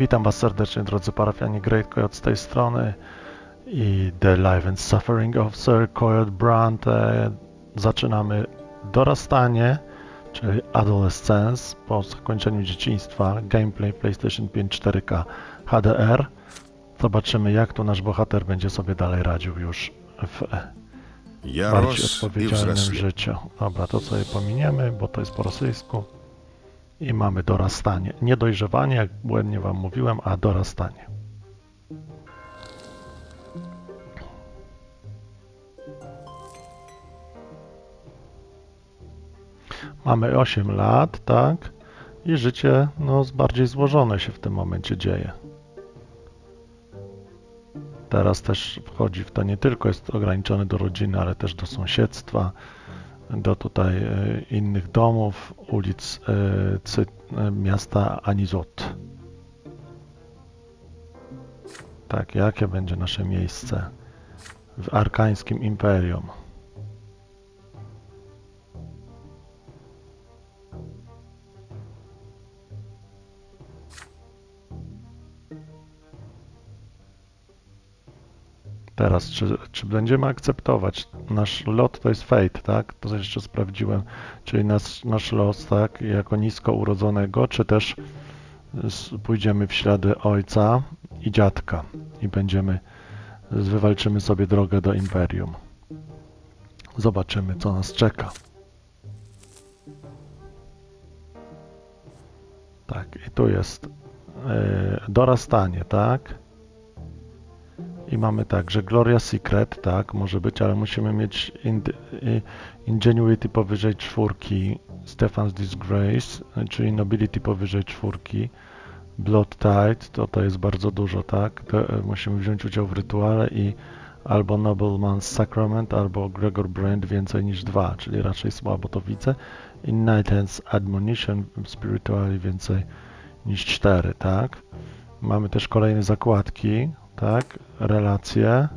Witam Was serdecznie, drodzy parafianie, Great Koyot z tej strony i The Life and Suffering of Sir Koyot Brante. Zaczynamy dorastanie, czyli adolescence, po zakończeniu dzieciństwa, gameplay PlayStation 5 4K HDR. Zobaczymy, jak tu nasz bohater będzie sobie dalej radził już w bardziej odpowiedzialnym życiu. Dobra, to sobie pominiemy, bo to jest po rosyjsku. I mamy dorastanie. Nie dojrzewanie, jak błędnie Wam mówiłem, a dorastanie. Mamy 8 lat, tak? I życie, no, bardziej złożone się w tym momencie dzieje. Teraz też wchodzi w to, nie tylko jest ograniczony do rodziny, ale też do sąsiedztwa, do tutaj innych domów, ulic miasta Anizot. Tak, jakie będzie nasze miejsce w Arkańskim Imperium? Teraz, czy będziemy akceptować? Nasz lot to jest fate, tak? To jeszcze sprawdziłem, czyli nasz los, tak? Jako nisko urodzonego, czy też pójdziemy w ślady ojca i dziadka i wywalczymy sobie drogę do Imperium. Zobaczymy, co nas czeka. Tak, i tu jest dorastanie, tak? I mamy także Gloria Secret, tak, może być, ale musimy mieć Ingenuity powyżej 4, Stefan's Disgrace, czyli Nobility powyżej 4, Blood Tide, to jest bardzo dużo, tak, musimy wziąć udział w rytuale i albo Nobleman's Sacrament, albo Gregor Brand więcej niż 2, czyli raczej słabo to widzę, i Knight's Admonition Spiritually więcej niż 4, tak. Mamy też kolejne zakładki. Tak, relacje.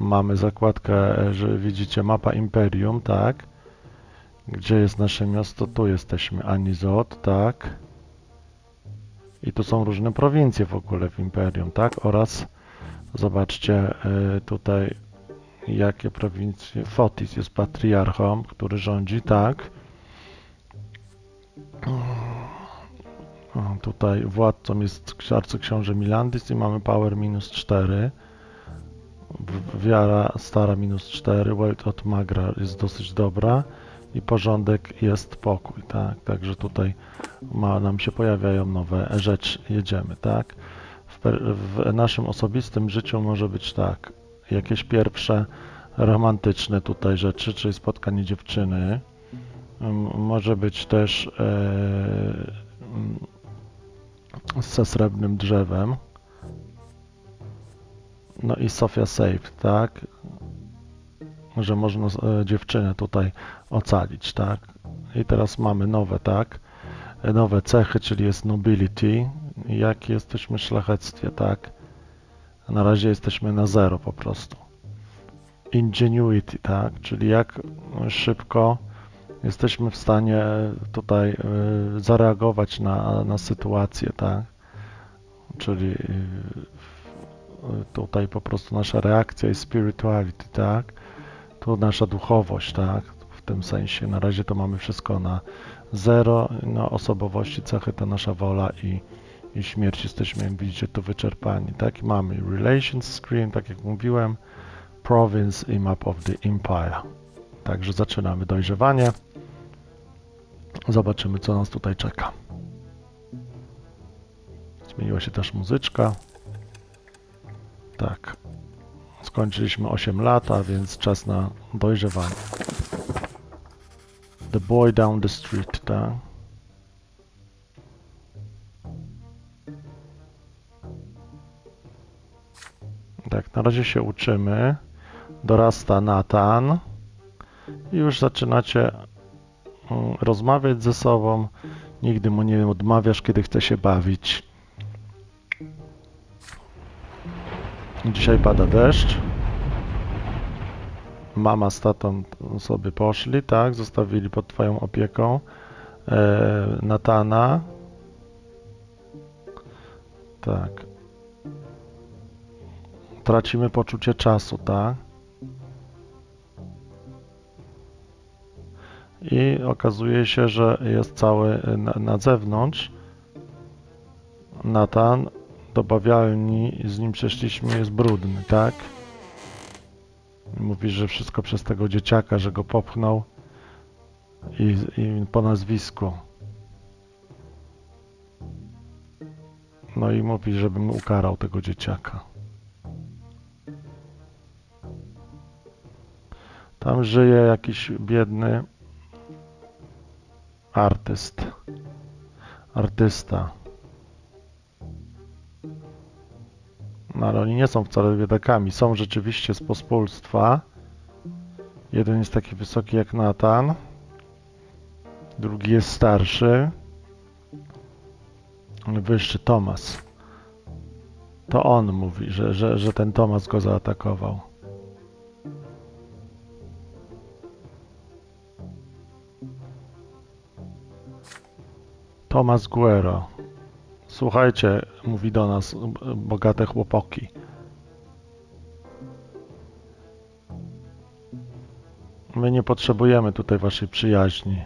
Mamy zakładkę, że widzicie, mapa Imperium, tak. Gdzie jest nasze miasto? Tu jesteśmy, Anizot, tak. I tu są różne prowincje w ogóle w Imperium, tak. Oraz zobaczcie tutaj, jakie prowincje. Fotis jest patriarchą, który rządzi, tak. Tutaj władcą jest arcyksiąże Milandis i mamy power minus 4. Wiara stara minus 4, Weight od Magra jest dosyć dobra i porządek jest pokój, tak? Także tutaj nam się pojawiają nowe rzeczy, jedziemy, tak? W naszym osobistym życiu może być tak, jakieś pierwsze romantyczne tutaj rzeczy, czyli spotkanie dziewczyny, może być też ze srebrnym drzewem, no i Sofia Safe, tak, że można dziewczynę tutaj ocalić, tak. I teraz mamy nowe, tak, nowe cechy, czyli jest nobility, jak jesteśmy w szlachectwie, tak, na razie jesteśmy na 0 po prostu. Ingenuity, tak, czyli jak szybko jesteśmy w stanie tutaj zareagować na sytuację, tak? Czyli tutaj po prostu nasza reakcja jest spirituality, tak? Tu nasza duchowość, tak? W tym sensie na razie to mamy wszystko na 0, no osobowości, cechy to nasza wola i śmierć, jesteśmy, jak widzicie, tu wyczerpani, tak? I mamy relations screen, tak jak mówiłem, province i map of the empire. Także zaczynamy dojrzewanie. Zobaczymy, co nas tutaj czeka. Zmieniła się też muzyczka. Tak. Skończyliśmy 8 lat, a więc czas na dojrzewanie. The boy down the street, tak? Tak, na razie się uczymy. Dorasta Nathan. I już zaczynacie rozmawiać ze sobą. Nigdy mu nie odmawiasz, kiedy chce się bawić. Dzisiaj pada deszcz. Mama z tatą sobie poszli, tak? Zostawili pod Twoją opieką. Natana. Tak. Tracimy poczucie czasu, tak? I okazuje się, że jest cały na zewnątrz. Natan do bawialni, z nim przeszliśmy, jest brudny, tak? Mówi, że wszystko przez tego dzieciaka, że go popchnął i po nazwisku. No i mówi, żebym ukarał tego dzieciaka. Tam żyje jakiś biedny artysta. No ale oni nie są wcale biedakami, są rzeczywiście z pospólstwa. Jeden jest taki wysoki jak Natan, drugi jest starszy, wyższy Tomasz. To on mówi, że ten Tomasz go zaatakował. Tomasz Guerrero. Słuchajcie, mówi do nas, bogate chłopoki. My nie potrzebujemy tutaj waszej przyjaźni.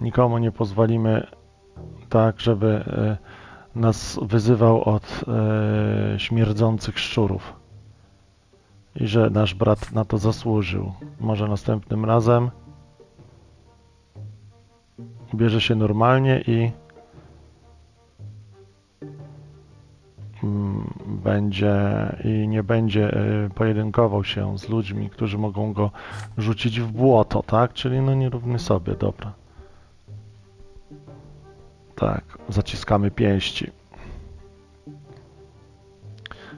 Nikomu nie pozwolimy tak, żeby nas wyzywał od śmierdzących szczurów. I że nasz brat na to zasłużył. Może następnym razem bierze się normalnie i nie będzie pojedynkował się z ludźmi, którzy mogą go rzucić w błoto, tak? Czyli no nierówny sobie, dobra. Tak, zaciskamy pięści.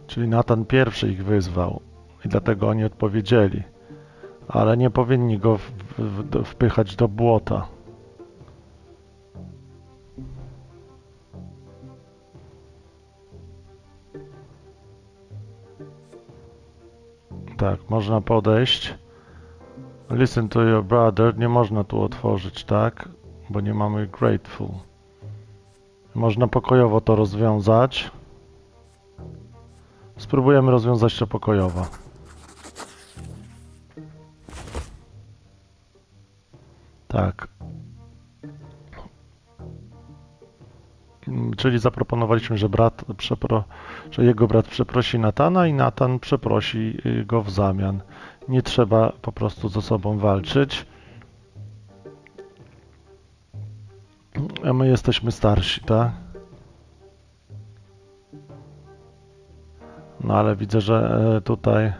Czyli Natan pierwszy ich wyzwał i dlatego oni odpowiedzieli, ale nie powinni go wpychać do błota. Tak, można podejść. Listen to your brother. Nie można tu otworzyć, tak? Bo nie mamy grateful. Można pokojowo to rozwiązać. Spróbujemy rozwiązać to pokojowo. Tak. Czyli zaproponowaliśmy, że jego brat przeprosi Natana i Natan przeprosi go w zamian. Nie trzeba po prostu ze sobą walczyć. A my jesteśmy starsi, tak? No ale widzę, że tutaj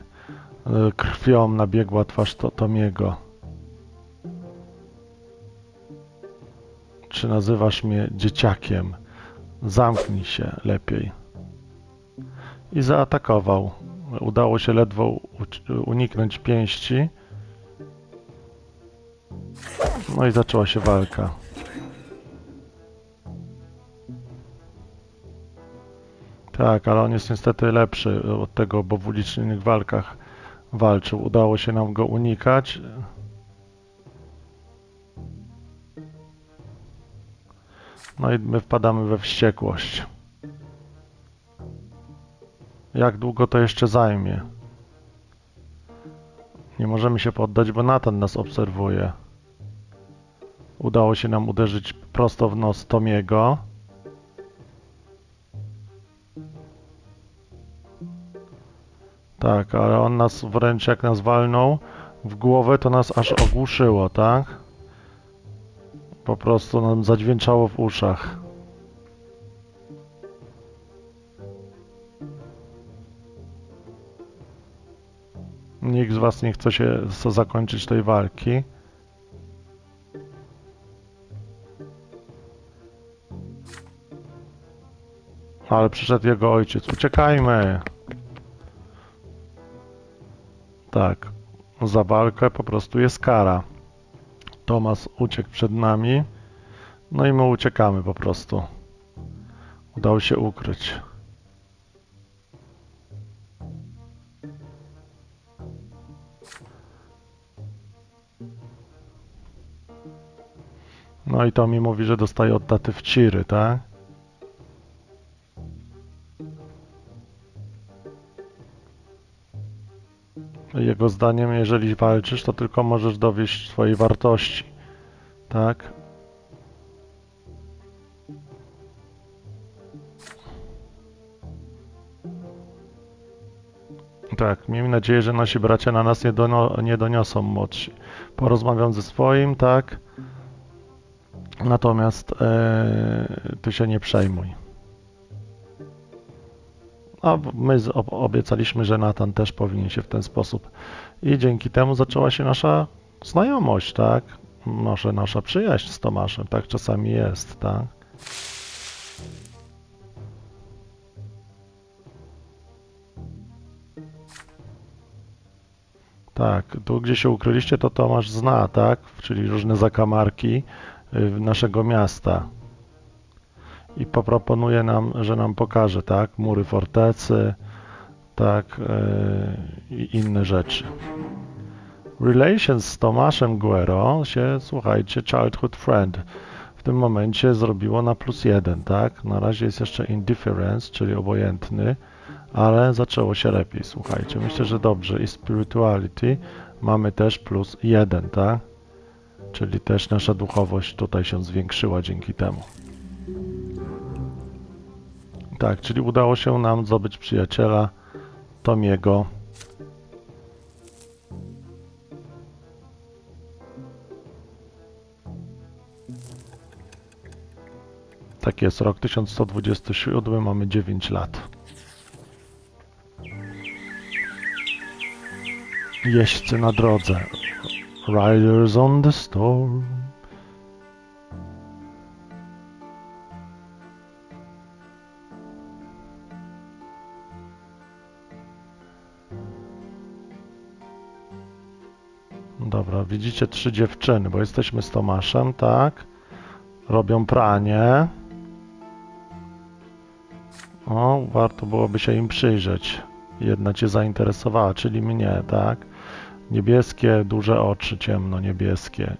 krwią nabiegła twarz Tomiego. Czy nazywasz mnie dzieciakiem? Zamknij się lepiej. I zaatakował. Udało się ledwo uniknąć pięści. No i zaczęła się walka. Tak, ale on jest niestety lepszy od tego, bo w ulicznych walkach walczył. Udało się nam go unikać. No i my wpadamy we wściekłość. Jak długo to jeszcze zajmie? Nie możemy się poddać, bo Natan nas obserwuje. Udało się nam uderzyć prosto w nos Tomiego. Tak, ale on nas wręcz, jak nas walnął w głowę, to nas aż ogłuszyło, tak? Po prostu nam zadźwięczało w uszach. Nikt z was nie chce się zakończyć tej walki. Ale przyszedł jego ojciec. Uciekajmy! Tak. Za walkę po prostu jest kara. Tomasz uciekł przed nami, no i my uciekamy po prostu. Udało się ukryć. No i to mi mówi, że dostaję od taty w ciry, tak? Jego zdaniem, jeżeli walczysz, to tylko możesz dowieść swojej wartości, tak? Tak, miejmy nadzieję, że nasi bracia na nas nie doniosą młodsi. Porozmawiam ze swoim, tak? Natomiast ty się nie przejmuj. A my obiecaliśmy, że Nathan też powinien się w ten sposób. I dzięki temu zaczęła się nasza znajomość, tak? Może nasza przyjaźń z Tomaszem, tak czasami jest, tak? Tak, tu gdzie się ukryliście, to Tomasz zna, tak? Czyli różne zakamarki naszego miasta. I poproponuje nam, że nam pokaże, tak? Mury fortecy, tak? I inne rzeczy. Relations z Tomaszem Guerrero się, słuchajcie, childhood friend. W tym momencie zrobiło na +1, tak? Na razie jest jeszcze indifference, czyli obojętny. Ale zaczęło się lepiej, słuchajcie. Myślę, że dobrze. I spirituality mamy też +1, tak? Czyli też nasza duchowość tutaj się zwiększyła dzięki temu. Tak, czyli udało się nam zdobyć przyjaciela Tomiego. Tak jest, rok 1127, mamy 9 lat. Jeźdźcy na drodze. Riders on the Storm. Dobra, widzicie 3 dziewczyny, bo jesteśmy z Tomaszem, tak? Robią pranie. O, warto byłoby się im przyjrzeć. Jedna cię zainteresowała, czyli mnie, tak? Niebieskie, duże oczy, ciemno-niebieskie,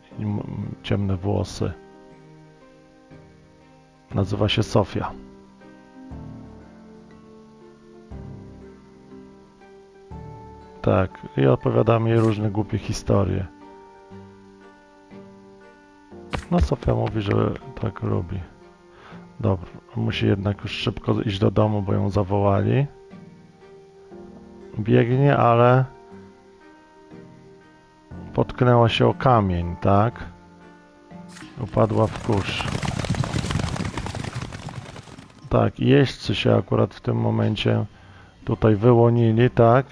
ciemne włosy. Nazywa się Sofia. Tak, i opowiadam jej różne głupie historie. No, Sofia mówi, że tak lubi. Dobra, musi jednak już szybko iść do domu, bo ją zawołali. Biegnie, ale potknęła się o kamień, tak? Upadła w kurz. Tak, jeźdźcy się akurat w tym momencie tutaj wyłonili, tak?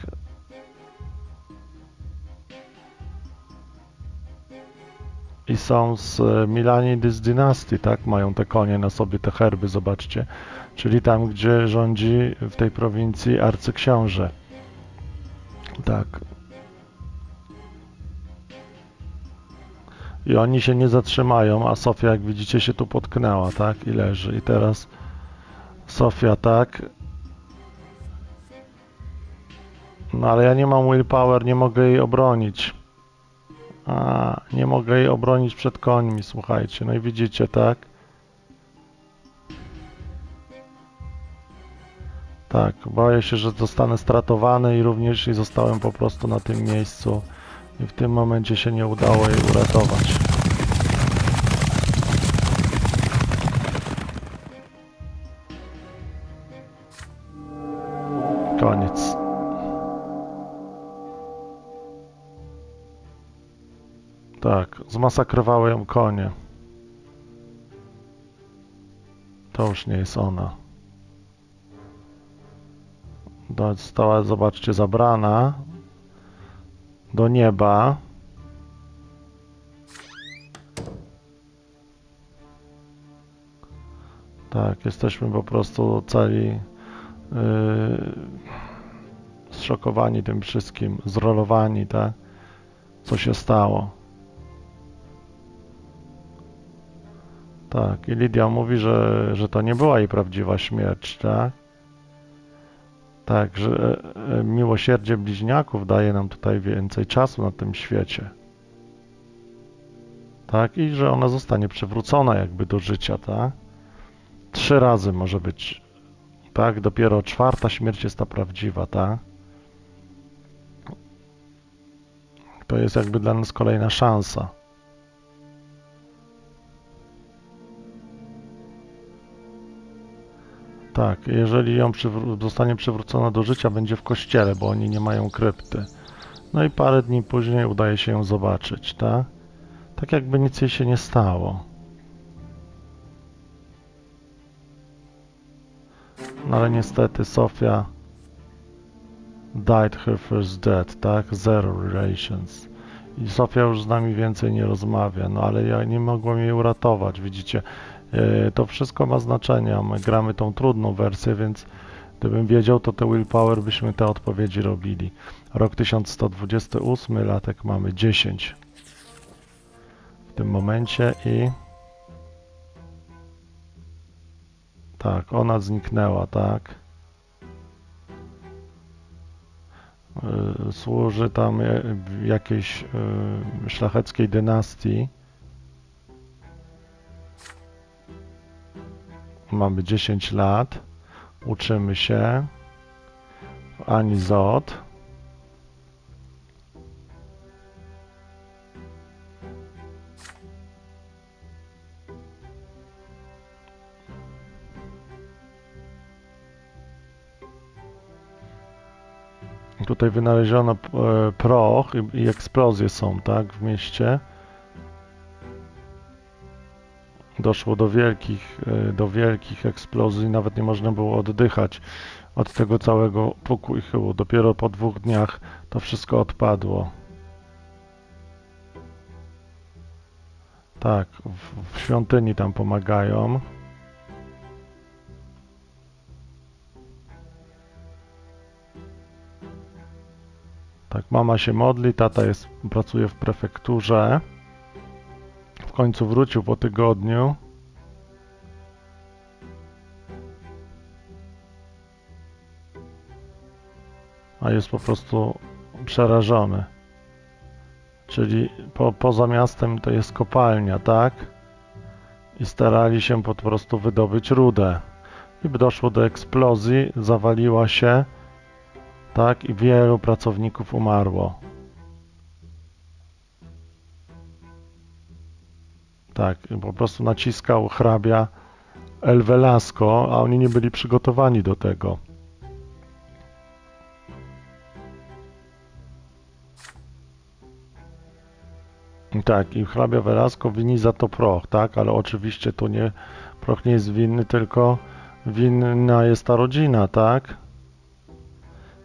I są z Milandis dynastii, tak? Mają te konie na sobie, te herby, zobaczcie. Czyli tam, gdzie rządzi w tej prowincji arcyksiąże. Tak. I oni się nie zatrzymają, a Sofia, jak widzicie, się tu potknęła, tak? I leży. I teraz Sofia, tak? No ale ja nie mam willpower, nie mogę jej obronić. A, nie mogę jej obronić przed końmi, słuchajcie. No i widzicie, tak? Tak, boję się, że zostanę stratowany i również zostałem po prostu na tym miejscu. I w tym momencie się nie udało jej uratować. Koniec. Tak, zmasakrowały ją konie. To już nie jest ona. Została, zobaczcie, zabrana do nieba. Tak, jesteśmy po prostu cali zszokowani tym wszystkim, zrolowani, tak? Co się stało. Tak, i Lidia mówi, że to nie była jej prawdziwa śmierć, tak? Tak, że miłosierdzie bliźniaków daje nam tutaj więcej czasu na tym świecie. tak? I że ona zostanie przywrócona jakby do życia, tak? 3 razy może być, tak? Dopiero 4ta śmierć jest ta prawdziwa, tak? To jest jakby dla nas kolejna szansa. Tak, jeżeli ją zostanie przywrócona do życia, będzie w kościele, bo oni nie mają krypty. No i parę dni później udaje się ją zobaczyć, tak? Tak jakby nic jej się nie stało. No ale niestety Sofia died her first death, tak? 0 relations. I Sofia już z nami więcej nie rozmawia, no ale ja nie mogłem jej uratować, widzicie? To wszystko ma znaczenie, my gramy tą trudną wersję, więc gdybym wiedział, to te willpower byśmy te odpowiedzi robili. Rok 1128, latek mamy 10 w tym momencie i... Tak, ona zniknęła, tak? Służy tam jakiejś szlacheckiej dynastii. Mamy 10 lat, uczymy się w Anizot. Tutaj wynaleziono proch i eksplozje są, tak, w mieście. Doszło do wielkich eksplozji, nawet nie można było oddychać od tego całego puku i chyłu. Dopiero po 2 dniach to wszystko odpadło. Tak, w świątyni tam pomagają. Tak, mama się modli, tata pracuje w prefekturze. W końcu wrócił po tygodniu. A jest po prostu przerażony. Czyli poza miastem to jest kopalnia, tak? I starali się po prostu wydobyć rudę. I doszło do eksplozji, zawaliła się. Tak, i wielu pracowników umarło. Tak, po prostu naciskał hrabia El Velasco, a oni nie byli przygotowani do tego. Tak, i hrabia Velasco wini za to proch, tak, ale oczywiście to nie, proch nie jest winny, tylko winna jest ta rodzina, tak?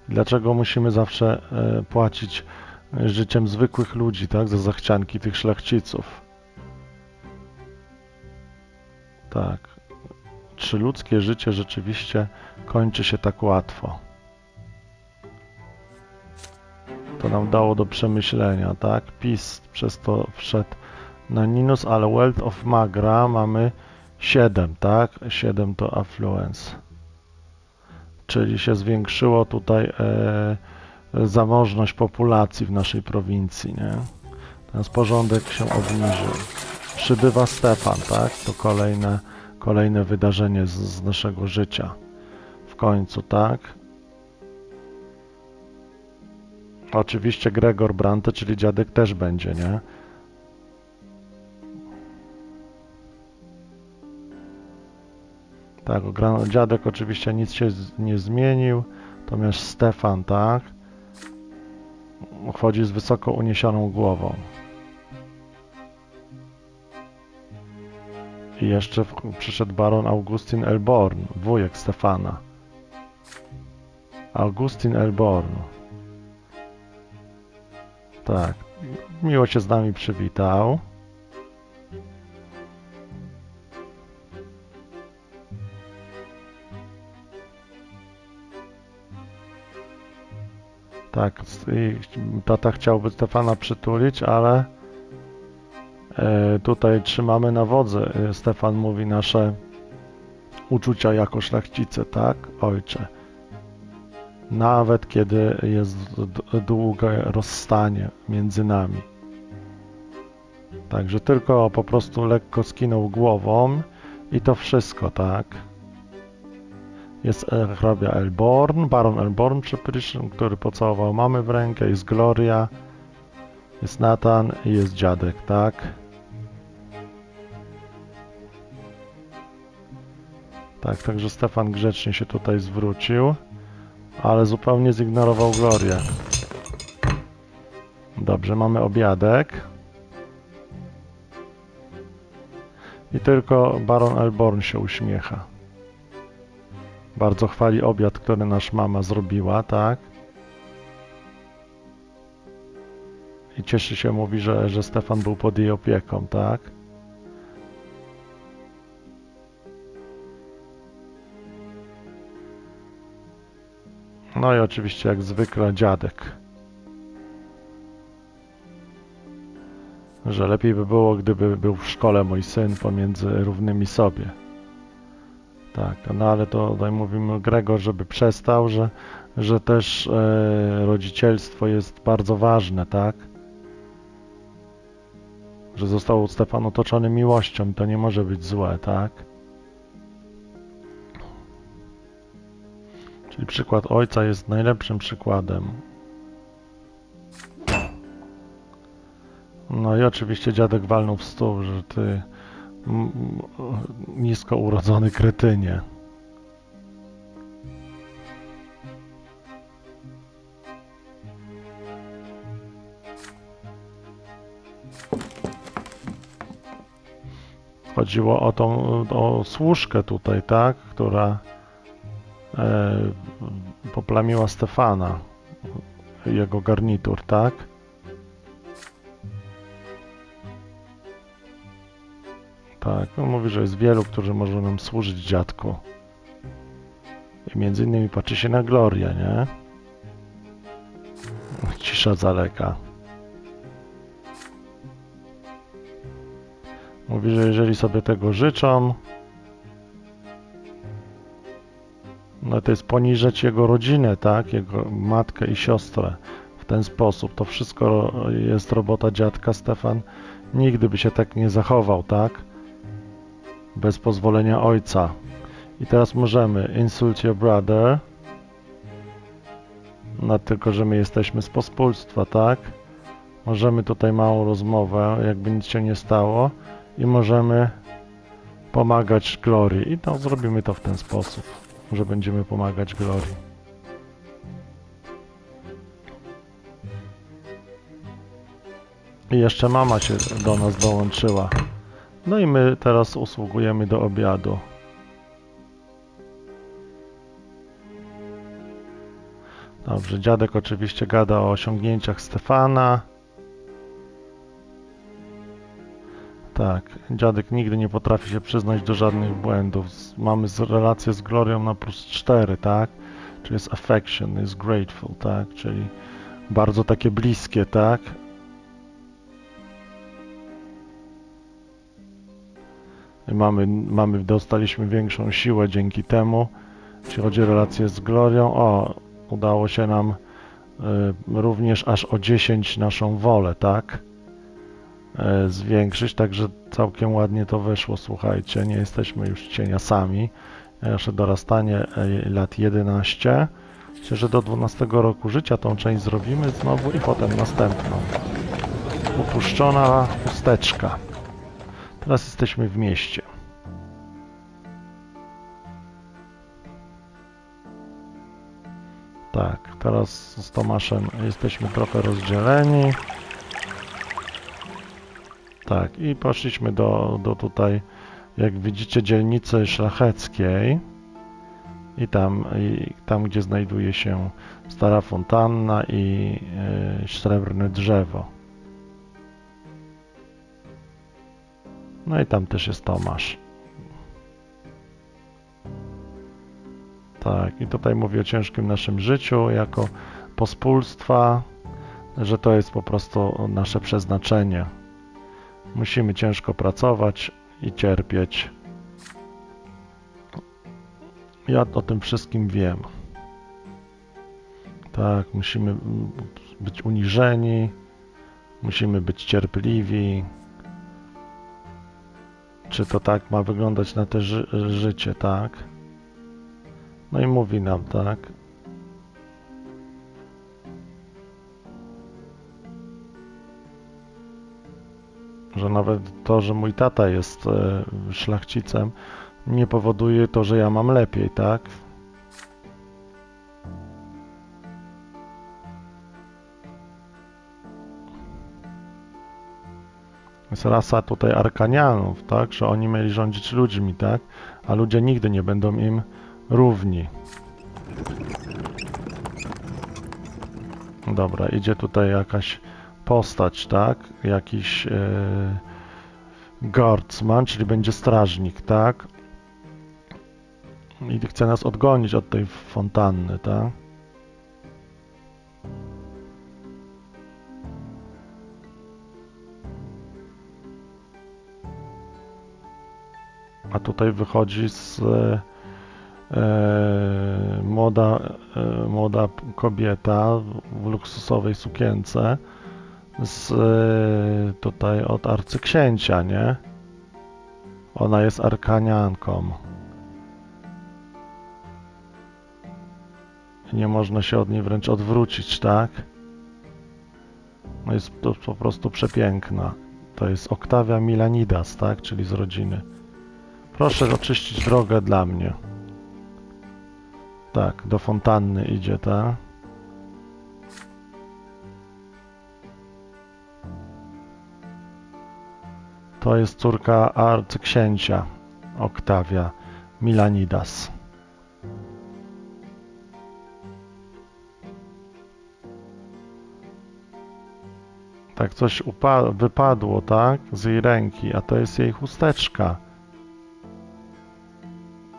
Dlaczego musimy zawsze płacić życiem zwykłych ludzi, tak, za zachcianki tych szlachciców? Tak. Czy ludzkie życie rzeczywiście kończy się tak łatwo? To nam dało do przemyślenia, tak? PiS przez to wszedł na minus, ale Wealth of Magra mamy 7, tak? 7 to affluence. Czyli się zwiększyło tutaj zamożność populacji w naszej prowincji, nie? Ten porządek się obniżył. Przybywa Stefan, tak? To kolejne wydarzenie z naszego życia. W końcu, tak? Oczywiście Gregor Brand, czyli dziadek też będzie, nie? Tak, dziadek oczywiście nic się nie zmienił, natomiast Stefan, tak, chodzi z wysoko uniesioną głową. I jeszcze przyszedł baron Augustyn Elborn, wujek Stefana. Augustyn Elborn. Tak, miło się z nami przywitał. Tak, tata chciałby Stefana przytulić, ale tutaj trzymamy na wodze, Stefan mówi, nasze uczucia jako szlachcice, tak, ojcze. Nawet kiedy jest długie rozstanie między nami. Także tylko po prostu lekko skinął głową i to wszystko, tak? Jest hrabia Elborn, baron Elborn, przepraszam, który pocałował mamy w rękę, jest Gloria, jest Nathan i jest dziadek, tak? Tak, także Stefan grzecznie się tutaj zwrócił, ale zupełnie zignorował Glorię. Dobrze, mamy obiadek. I tylko baron Elborn się uśmiecha. Bardzo chwali obiad, który nasza mama zrobiła, tak? I cieszy się, mówi, że Stefan był pod jej opieką, tak? No i oczywiście, jak zwykle, dziadek. Że lepiej by było, gdyby był w szkole mój syn pomiędzy równymi sobie. Tak, no ale to tutaj mówimy Gregor, żeby przestał, że też rodzicielstwo jest bardzo ważne, tak? Że został Stefan otoczony miłością, to nie może być złe, tak? Czyli przykład ojca jest najlepszym przykładem. No i oczywiście dziadek walnął w stół, że ty nisko urodzony kretynie. Chodziło o tą służkę tutaj, tak? Która poplamiła Stefana, jego garnitur, tak? Tak, on mówi, że jest wielu, którzy może nam służyć, dziadku. I między innymi patrzy się na Glorię, nie? Cisza zaleka. Mówi, że jeżeli sobie tego życzą, no to jest poniżać jego rodzinę, tak? Jego matkę i siostrę w ten sposób. To wszystko jest robota dziadka. Stefan nigdy by się tak nie zachował, tak? Bez pozwolenia ojca. I teraz możemy insult your brother. No tylko, że my jesteśmy z pospólstwa, tak? Możemy tutaj małą rozmowę, jakby nic się nie stało. I możemy pomagać Glorii. I to zrobimy to w ten sposób, że będziemy pomagać Glorii. I jeszcze mama się do nas dołączyła. No i my teraz usługujemy do obiadu. Dobrze, dziadek oczywiście gada o osiągnięciach Stefana. Tak, dziadek nigdy nie potrafi się przyznać do żadnych błędów. Mamy relację z Glorią na +4, tak? Czyli jest affection, jest grateful, tak? Czyli bardzo takie bliskie, tak? Dostaliśmy większą siłę dzięki temu, jeśli chodzi o relacje z Glorią. O, udało się nam również aż o 10 naszą wolę, tak? Zwiększyć, także całkiem ładnie to wyszło, słuchajcie. Nie jesteśmy już cieniasami. Nasze dorastanie lat 11. Myślę, że do 12 roku życia tą część zrobimy znowu i potem następną. Upuszczona chusteczka. Teraz jesteśmy w mieście. Tak, teraz z Tomaszem jesteśmy trochę rozdzieleni. Tak, i poszliśmy do tutaj, jak widzicie, dzielnicy szlacheckiej. I tam gdzie znajduje się stara fontanna i srebrne drzewo. No i tam też jest Tomasz. Tak, i tutaj mówi o ciężkim naszym życiu jako pospólstwa, że to jest po prostu nasze przeznaczenie. Musimy ciężko pracować i cierpieć. Ja o tym wszystkim wiem. Tak, musimy być uniżeni, musimy być cierpliwi. Czy to tak ma wyglądać na te życie, tak? No i mówi nam, tak? Że nawet to, że mój tata jest szlachcicem, nie powoduje to, że ja mam lepiej, tak? Jest rasa tutaj Arkanianów, tak? Że oni mieli rządzić ludźmi, tak? A ludzie nigdy nie będą im równi. Dobra, idzie tutaj jakaś postać, tak? Jakiś guardsman, czyli będzie strażnik, tak? I chce nas odgonić od tej fontanny, tak? A tutaj wychodzi z młoda kobieta w luksusowej sukience z tutaj od arcyksięcia, nie? Ona jest Arkanianką. Nie można się od niej wręcz odwrócić, tak? No jest to po prostu przepiękna. To jest Octavia Milanidas, tak? Czyli z rodziny. Proszę oczyścić drogę dla mnie. Tak, do fontanny idzie, ta. To jest córka arcyksięcia, Octavia Milanidas. Tak, coś wypadło, tak? Z jej ręki, a to jest jej chusteczka.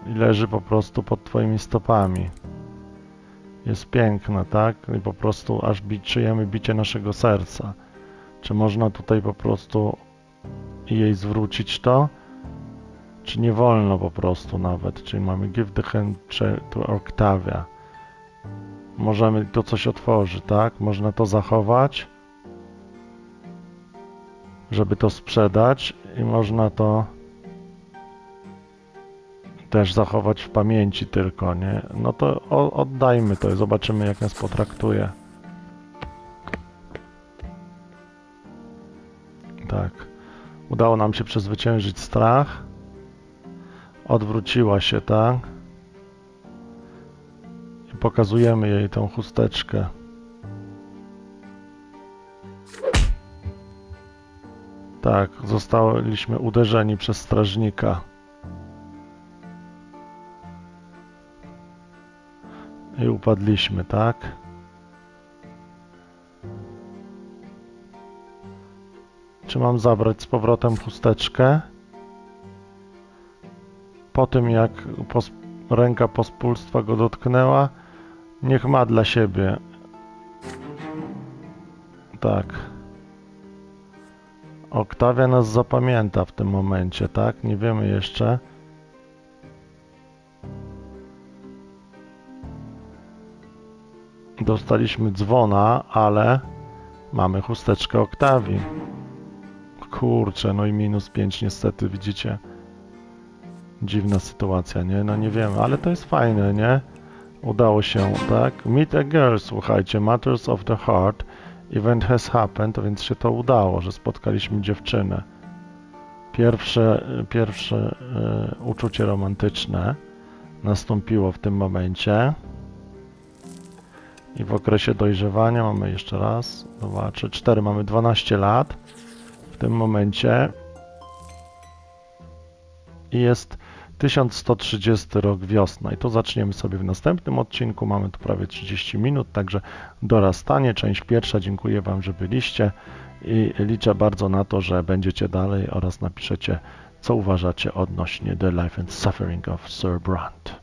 I leży po prostu pod twoimi stopami. Jest piękna, tak? I po prostu aż czujemy bicie naszego serca. Czy można tutaj po prostu jej zwrócić to? Czy nie wolno po prostu nawet? Czyli mamy give the hand to Octavia. Możemy, to coś otworzy, tak? Można to zachować, żeby to sprzedać, i można to też zachować w pamięci tylko, nie? No to oddajmy to i zobaczymy, jak nas potraktuje. Tak. Udało nam się przezwyciężyć strach. Odwróciła się, tak? I pokazujemy jej tą chusteczkę. Tak, zostaliśmy uderzeni przez strażnika. I upadliśmy, tak? Czy mam zabrać z powrotem chusteczkę? Po tym, jak ręka pospólstwa go dotknęła, niech ma dla siebie. Tak. Octavia nas zapamięta w tym momencie, tak? Nie wiemy jeszcze. Dostaliśmy dzwona, ale mamy chusteczkę Octavii. Kurczę, no i -5 niestety, widzicie. Dziwna sytuacja, nie? No nie wiemy, ale to jest fajne, nie? Udało się, tak? Meet a girl, słuchajcie, matters of the heart. Event has happened, to więc się to udało, że spotkaliśmy dziewczynę. Pierwsze uczucie romantyczne nastąpiło w tym momencie. I w okresie dojrzewania mamy jeszcze raz, 2, 3, 4, mamy 12 lat w tym momencie. I jest 1130 rok, wiosna. I to zaczniemy sobie w następnym odcinku. Mamy tu prawie 30 minut, także dorastanie, część pierwsza. Dziękuję Wam, że byliście i liczę bardzo na to, że będziecie dalej oraz napiszecie, co uważacie odnośnie The Life and Suffering of Sir Brante.